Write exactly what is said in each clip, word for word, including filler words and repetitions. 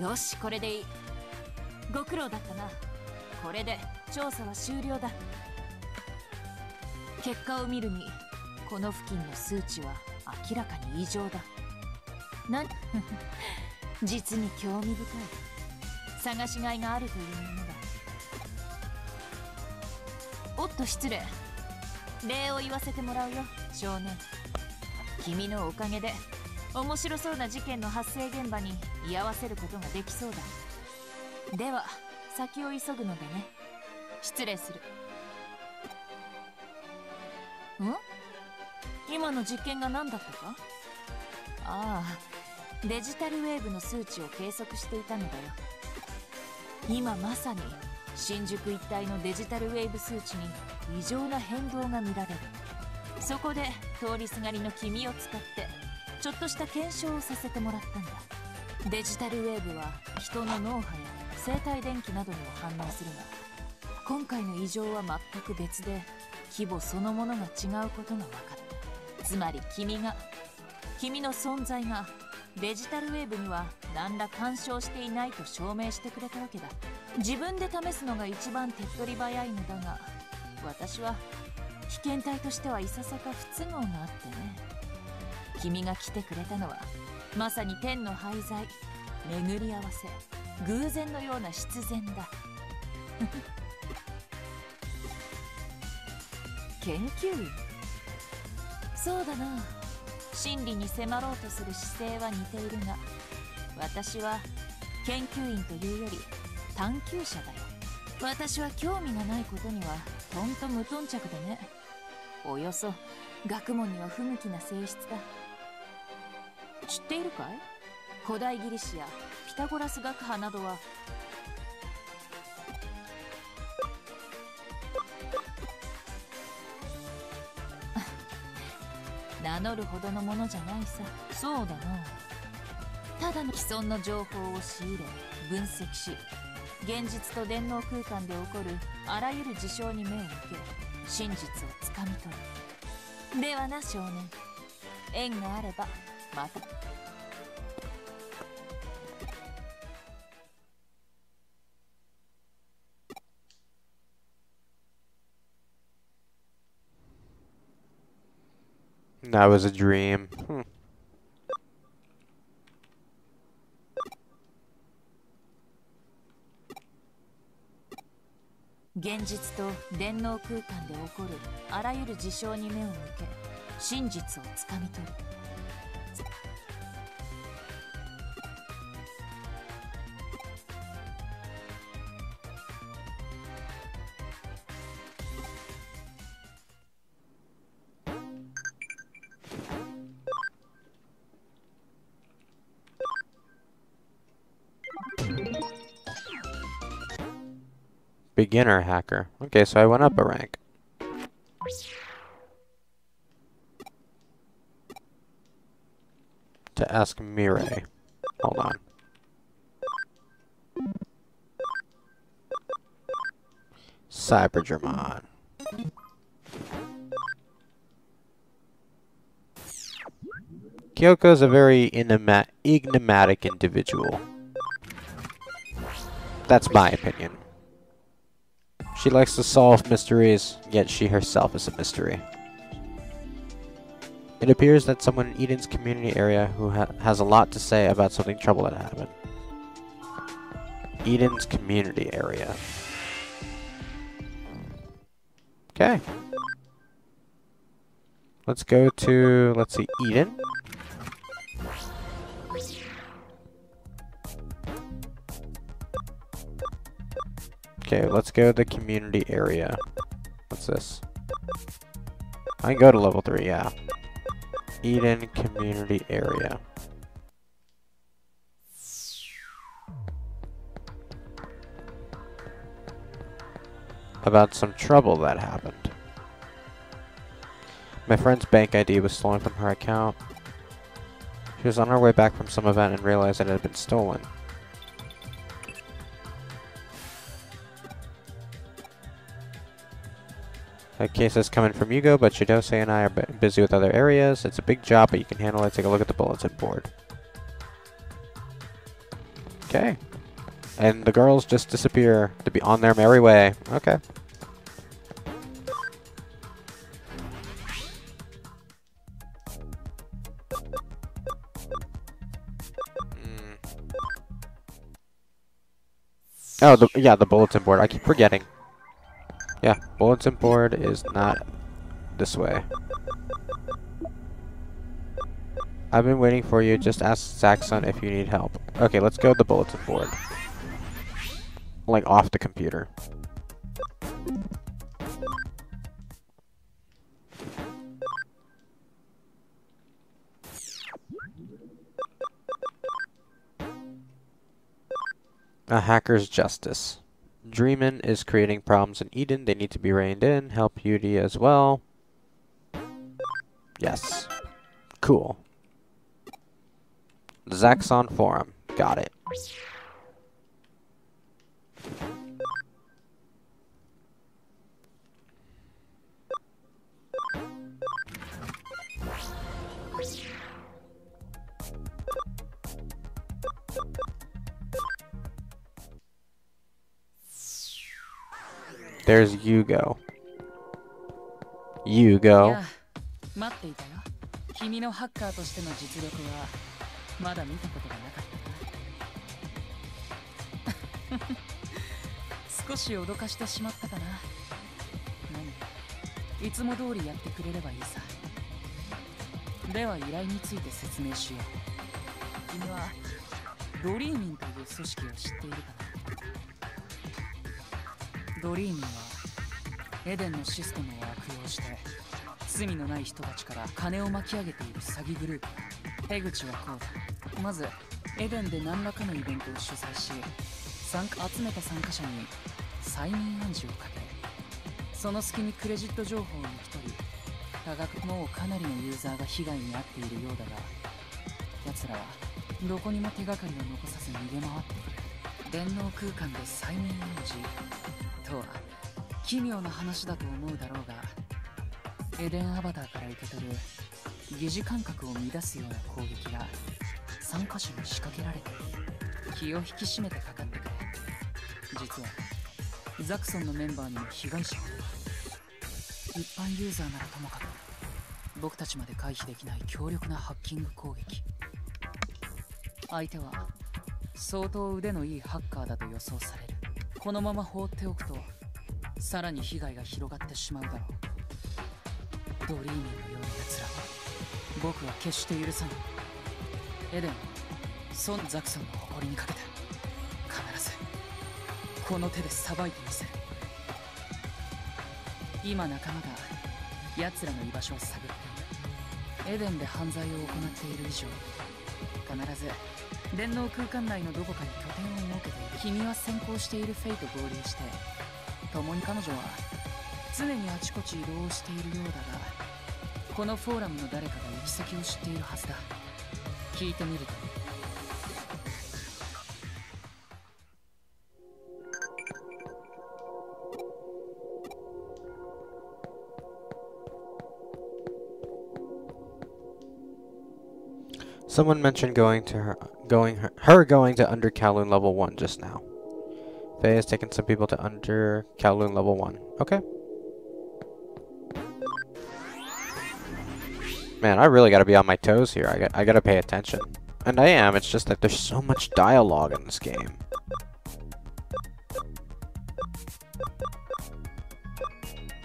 よし、これでいい。ご苦労だったな。これで調査は終了だ。結果を見るに、この付近の数値は明らかに異常だ。なん実に興味深い。探しがいがあるというものだ。おっと失礼。礼を言わせてもらうよ、少年。君のおかげで面白そうな事件の発生現場に居合わせることができそうだ。では先を急ぐのでね。失礼する。ん？今の実験が何だったか？ああ、デジタルウェーブの数値を計測していたのだよ。今まさに新宿一帯のデジタルウェーブ数値に異常な変動が見られる。そこで通りすがりの君を使ってちょっとした検証をさせてもらったんだ。デジタルウェーブは人の脳波や生体電気などにも反応するが、今回の異常は全く別で規模そのものが違うことが分かった。つまり君が君の存在がデジタルウェーブには何ら干渉していないと証明してくれたわけだ。自分で試すのが一番手っ取り早いのだが、私は被験体としてはいささか不都合があってね。君が来てくれたのはまさに天の廃材、巡り合わせ、偶然のような必然だ。研究員。そうだな。真理に迫ろうとする姿勢は似ているが、私は研究員というより探求者だよ。私は興味がないことにはとんと無頓着でね。およそ学問には不向きな性質だ。知っているかい？古代ギリシア、ピタゴラス学派などは名乗るほどのものじゃないさ。そうだな。ただの既存の情報を仕入れ、分析し、現実と電脳空間で起こるあらゆる事象に目を向け、真実をつかみ取る。ではな、少年。縁があればまた。That was a dream. Hmm.現実と電脳空間で起こるあらゆる事象に目を向け、真実をつかみ取る。Beginner hacker. Okay, so I went up a rank. To ask Mirei. Hold on. Cyberdramon. Kyoko is a very enigma enigmatic individual. That's my opinion. She likes to solve mysteries, yet she herself is a mystery. It appears that someone in Eden's community area who ha has a lot to say about something trouble that happened. Eden's community area. Okay. Let's go to, let's see, Eden. Okay, let's go to the community area. What's this? I can go to level three, yeah. Eden community area. About some trouble that happened. My friend's bank I D was stolen from her account. She was on her way back from some event and realized it had been stolen. A case is coming from Yuugo, but Shidose and I are busy with other areas. It's a big job, but you can handle it. Take a look at the bulletin board. Okay. And the girls just disappear to be on their merry way. Okay. Oh, the, yeah, the bulletin board. I keep forgetting. Yeah, bulletin board is not this way. I've been waiting for you. Just ask Zaxxon if you need help. Okay, let's go to the bulletin board. Like, off the computer. A hacker's justice. Dreamin is creating problems in Eden. They need to be reined in. Help Yudi as well. Yes. Cool. Zaxxon forum. Got it. There's Yuugo. Yuugo. Dreamin はエデンのシステムを悪用して罪のない人たちから金を巻き上げている詐欺グループ。手口はこうだ。まず、エデンで何らかのイベントを主催し、参加集めた参加者に催眠暗示をかけ、その隙にクレジット情報を抜き取り、多額もかなりのユーザーが被害に遭っているようだが、奴らはどこにも手がかりを残さず逃げ回っている。電脳空間で催眠暗示。 奇妙な話だと思うだろうが、エデンアバターから受け取る疑似感覚を乱すような攻撃がさんカ所に仕掛けられて気を引き締めてかかってくる。実はザクソンのメンバーにも被害者が一般ユーザーならともかく、僕たちまで回避できない強力なハッキング攻撃。相手は相当腕のいいハッカーだと予想される。 このまま放っておくとさらに被害が広がってしまうだろう。ドリーミーのような奴ら僕は決して許さない。エデン、ソン・ザクソンの誇りにかけて必ずこの手でさばいてみせる。今仲間が奴らの居場所を探っている。エデンで犯罪を行っている以上、必ず 電脳空間内のどこかに拠点を設けて、君は先行しているフェイと合流して、共に彼女は常にあちこち移動をしているようだが、このフォーラムの誰かが行き先を知っているはずだ。聞いてみると。Someone mentioned going to her, going her, her going to Under Kowloon level one just now. Faye has taken some people to Under Kowloon level one. Okay. Man, I really got to be on my toes here. I got, I got to pay attention, and I am. It's just that there's so much dialogue in this game.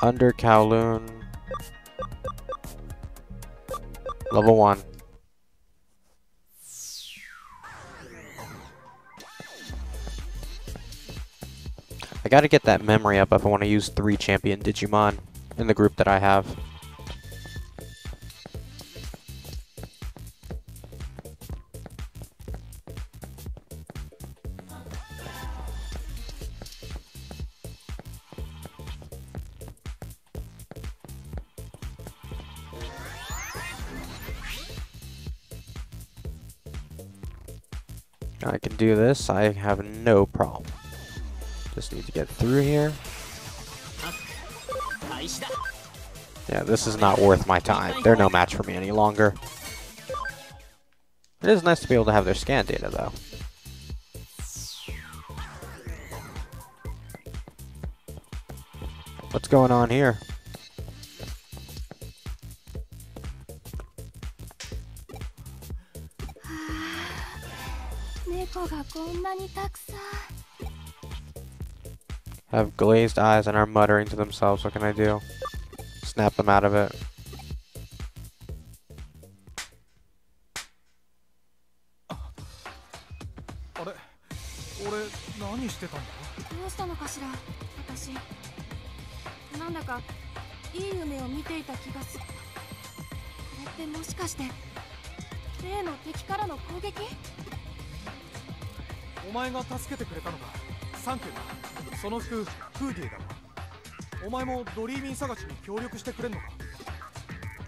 Under Kowloon level one. I gotta get that memory up if I want to use three champion Digimon in the group that I have. I can do this, I have no problem. Just need to get through here. Yeah, this is not worth my time. They're no match for me any longer. It is nice to be able to have their scan data, though. What's going on here? Have glazed eyes and are muttering to themselves. What can I do? Snap them out of it.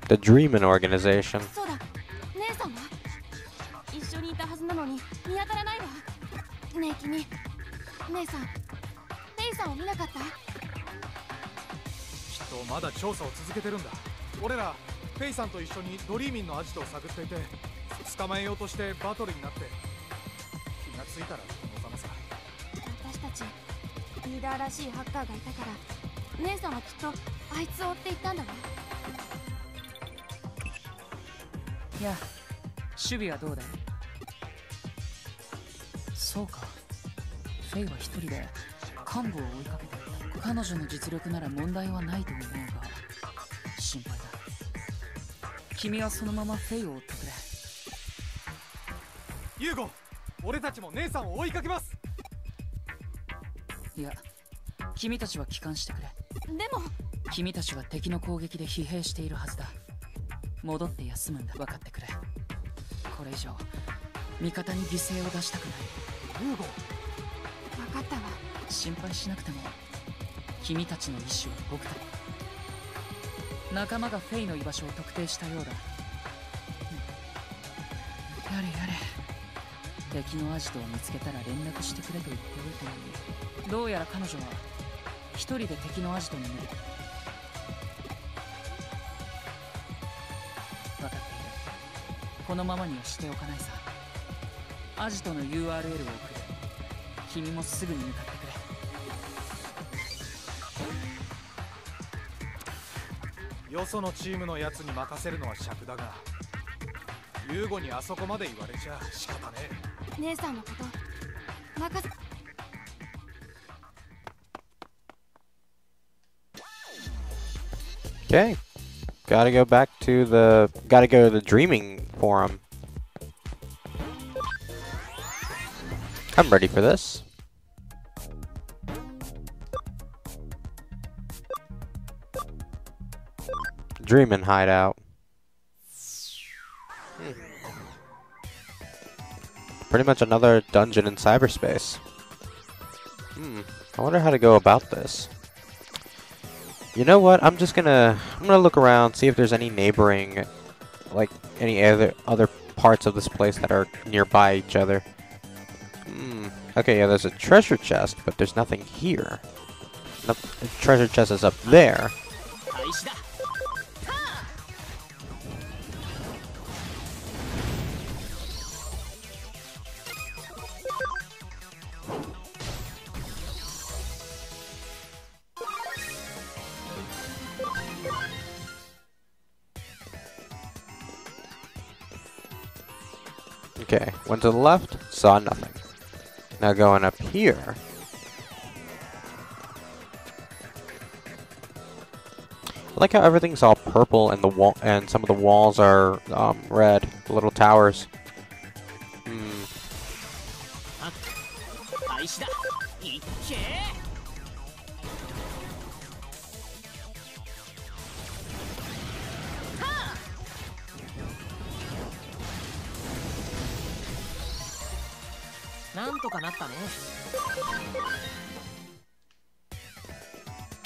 The Dreamin organization. Yeah. Yuugo, Okay, gotta go back to the, gotta go to the Dreaming Forum. I'm ready for this. Dreamin hideout. Pretty much another dungeon in cyberspace. Hmm. I wonder how to go about this. You know what? I'm just gonna I'm gonna look around, see if there's any neighboring, like any other other parts of this place that are nearby each other. Hmm. Okay. Yeah. There's a treasure chest, but there's nothing here. The treasure chest is up there. Okay, went to the left, saw nothing. Now going up here. I like how everything's all purple and the wall and some of the walls are um, red, little towers.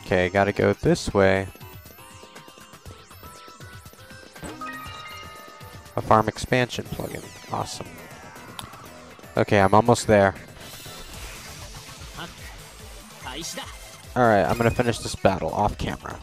Okay, gotta go this way. A farm expansion plugin. Awesome. Okay, I'm almost there. Alright, I'm gonna finish this battle off camera.